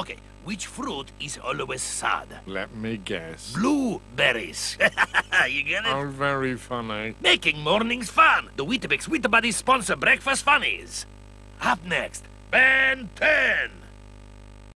Okay, which fruit is always sad? Let me guess. Blueberries. You get it? All very funny. Making mornings fun. The Weetabix Weetabuddies sponsor Breakfast Funnies. Up next, Ben 10.